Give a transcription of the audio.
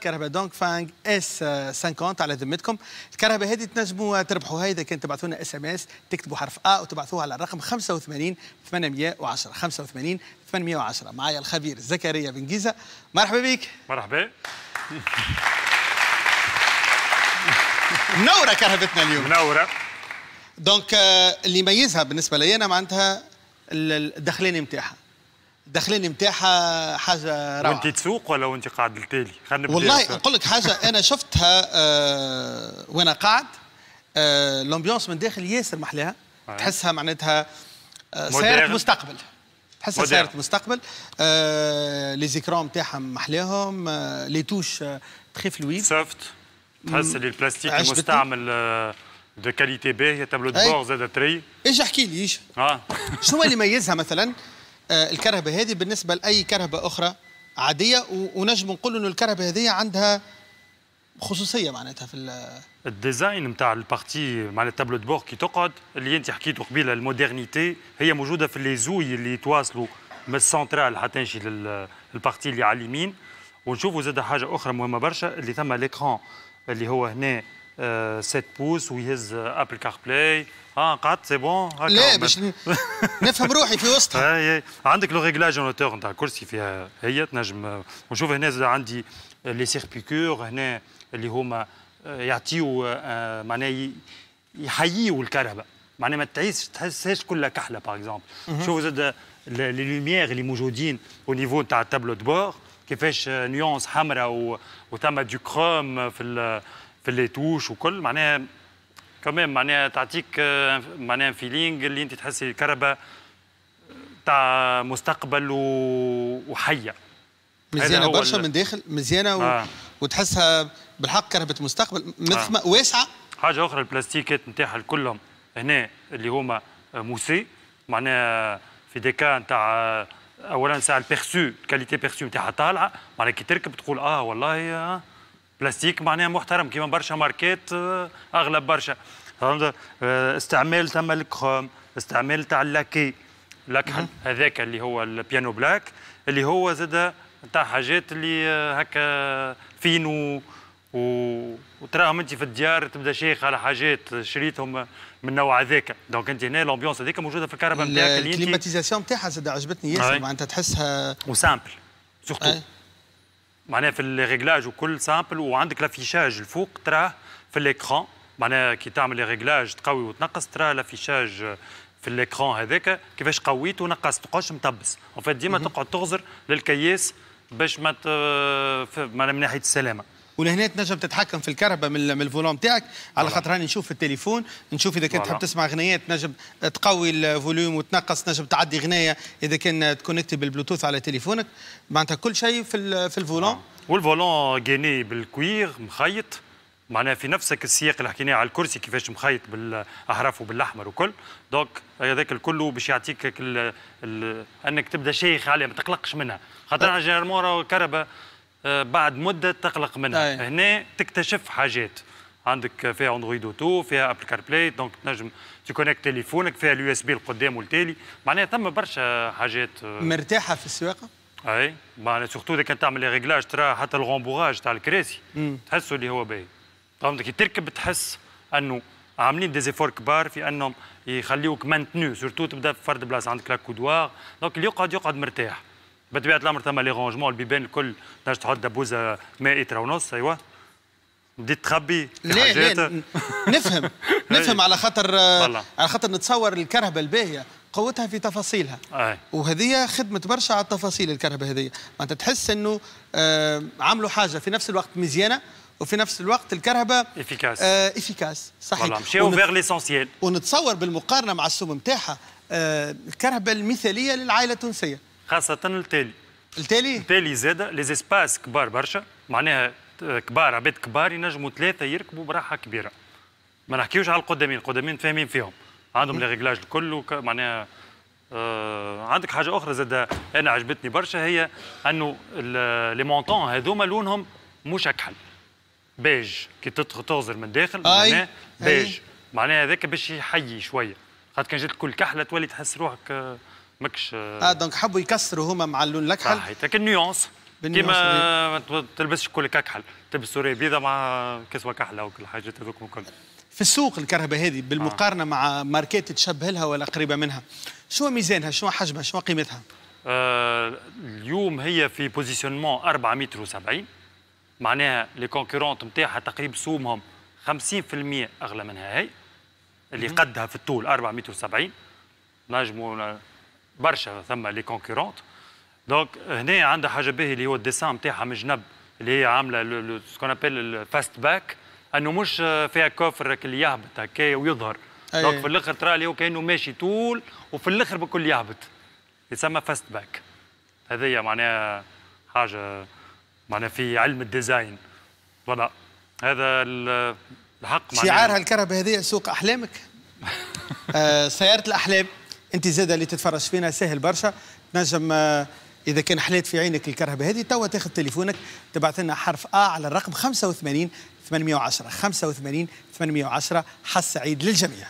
كهرباء دونغفانغ اس 50 على ذمتكم. الكهرباء هذه تنجموا تربحوها اذا كان تبعثوا لنا اس ام اس، تكتبوا حرف ا وتبعثوها على الرقم 85 810. 85 810. معايا الخبير زكريا بن جيزة، مرحبا بك. مرحبا، منوره كهربتنا اليوم، منوره. دونك اللي يميزها بالنسبه لي انا معناتها الدخلاني نتاعها، الدخلاني نتاعها حاجه روعه. وانت تسوق ولا وانت قاعد للتالي؟ والله نقول لك حاجه انا شفتها وانا قاعد، الامبيونس من داخل ياسر محلاها، تحسها معناتها سياره مستقبل، تحسها سياره مستقبل. لي زيكرون نتاعهم محلاهم، لي توش تخي فلويد، سوفت، تحس اللي البلاستيك المستعمل دو كاليتي باهيه، تابلو دو بور زاد تري. ايش احكي لي ايش؟ شنو اللي يميزها مثلا الكرهبه هذه بالنسبه لاي كرهبه اخرى عاديه، ونجم نقول انه الكرهبه هذه عندها خصوصيه معناتها في الديزاين نتاع البارتي، مع التابلو دو بور كي تقعد اللي انت حكيتو قبيله، المودرنيتي هي موجوده في لي زوي اللي يتواصلوا من السنترال حتى نجي للبارتي اللي على اليمين. ونشوفوا زاد حاجه اخرى مهمه برشا، اللي ثم ليكران اللي هو هنا 7 بوس ويهز ابل كار بلاي. قعدت سي بون هكا، لا باش نفهم روحي في وسطها. عندك لو ريغلاج اون اوتور نتاع الكرسي فيها هي تنجم، ونشوف هنا زاد عندي لي سيربيكور هنا اللي هما يعطيو معناها يحييو الكهرباء، معناها ما تحسهاش كلها كحله باغ اكزومبل. شوف زاد لي لوميير اللي موجودين او نيفو نتاع التابلو دو بور، كيفاش نيونس حمراء وثما دو كروم في لي توش وكل، معناها كمان معناها تعطيك معناها فيلينغ اللي انت تحسي الكهرباء تاع مستقبل وحيه، مزيانه برشا من داخل، مزيانه وتحسها بالحق كهرباء مستقبل، مثل ما واسعه. حاجه اخرى البلاستيكات نتاعها كلهم هنا اللي هما موسي، معناها في ديكا نتاع اولا ساعه البيرسو، كاليتي بيرسو نتاعها طالعه، معناها كي تركب تقول والله بلاستيك معناها محترم كيما برشا ماركات، اغلب برشا فهمت. استعمال ثم الكروم، استعمال تاع اللاكي، الاكحل هذاك اللي هو البيانو بلاك، اللي هو زاد تاع حاجات اللي هكا فين وتراهم انت في الديار تبدا شيخ على حاجات شريتهم من النوع هذاك. دونك انت هنا الامبيونس هذيك موجوده في الكهرباء نتاعك. الكليماتيزاسيون نتاعها زاد عجبتني ياسر، معناتها تحسها وسامبل سورتو، معناها في الريغلاج وكل سامبل. وعندك لافيشاج الفوق تراه في الاكران، معناها كي تعمل ريغلاج تقوي وتنقص تراه لافيشاج في الاكران هذاك كيفاش قويت ونقصت، ما تبقاش مطبس اون فيت، ديما تقعد تغزر للكياس باش ما من ناحيه السلامه. ولهنا تنجم تتحكم في الكهرباء من الفولوم تاعك، على خاطر راني نشوف في التليفون، نشوف اذا كنت تحب تسمع اغنيات تنجم تقوي الفوليوم وتنقص، تنجم تعدي اغنيه اذا كان تكونكتي بالبلوتوث على تليفونك، معناتها كل شيء في الفولوم. والفولون جيني بالكوير مخيط، معناها في نفسك السياق اللي حكيناه على الكرسي كيفاش مخيط بالاحرف وبالاحمر وكل. دونك هذاك الكل باش يعطيك انك تبدا شيخ عليها، ما تقلقش منها، خاطر جينيرالمون راهو الكهرباء بعد مده تقلق منها. هنا تكتشف حاجات عندك فيها اندرويد اوتو، فيها ابل كار بلاي، دونك تنجم تكونيكت تليفونك، فيها اليو اس بي لقدام والتالي، معناها ثم برشا حاجات. مرتاحه في السواقه؟ اي معناها سورتو اذا كان تعمل ريغلاج، ترى حتى الغومبوراج تاع الكراسي تحسه اللي هو باهي، فهمت. كي تركب تحس انه عاملين ديزيفور كبار في انهم يخليوك مانتنو، سورتو تبدا في فرد بلاصه، عندك لا كودوار، دونك اللي يقعد مرتاح. بطبيعه الامر ثم لي رونجمون، البيبان الكل تنجم تحط دبوزه 100 متر ونص. ايوا بديت تخبي حاجات. لا نفهم نفهم، على خاطر نتصور الكرهبه الباهيه قوتها في تفاصيلها، وهذه خدمه برشا على التفاصيل. الكرهبه هذه معناتها تحس انه عملوا حاجه في نفس الوقت مزيانه، وفي نفس الوقت الكرهبه افيكاس. افيكاس صحيح، مشاو فيغ ليسونسييل. ونتصور بالمقارنه مع السوم نتاعها الكرهبه المثاليه للعائله التونسيه، خاصة التالي. التالي؟ التالي زادة، لي زيسباس كبار برشا، معناها كبار، عباد كبار ينجموا ثلاثة يركبوا براحة كبيرة. ما نحكيوش على القدامين، القدامين فاهمين فيهم، عندهم لي ريغلاج الكل معناها. عندك حاجة أخرى زادة أنا عجبتني برشا، هي أنه لي مونطون هذوما لونهم مش أكحل، بيج، كي تغزر من الداخل معناها بيج، معناها هذاك باش يحيي شوية، خاطر كان جات الكل كحلة تولي تحس روحك ماكش. دونك حبوا يكسروا هما مع اللون الاكحل، صحيح، لكن نيونس كيما ما تلبسش كل ككحل، تلبس سوريا بيضة مع كسوة كحلة وكل الحاجات هذوك الكل. في السوق الكرهبة هذه بالمقارنة مع ماركات تشبه لها ولا قريبة منها، شو ميزانها؟ شو حجمها؟ شو قيمتها؟ اليوم هي في بوزيسيونمون 4.70 متر، معناها لي كونكورونت نتاعها تقريبا سومهم 50% أغلى منها هي، اللي قدها في الطول 4.70 متر، نجموا برشا ثم لي كونكورونت. دونك هنا عندها حاجه باهيه اللي هو الديسان نتاعها من جنب، اللي هي عامله سكون ابل الفاست باك، انه مش فيها كوفر اللي يهبط هكا ويظهر. دونك في الاخر ترى اللي هو كانه ماشي طول وفي الاخر بكل يهبط، يسمى فاست باك. هذه معناها حاجه معناها في علم الديزاين. فوالا هذا الحق. شعارها الكهرباء هذه سوق احلامك. سياره الاحلام. انت زاده اللي تتفرج فينا سهل برشا، تنجم إذا كان حليت في عينك الكرهبة هذه توا تاخذ تليفونك تبعث لنا حرف آ على الرقم 85 810 85 810. حس سعيد للجميع.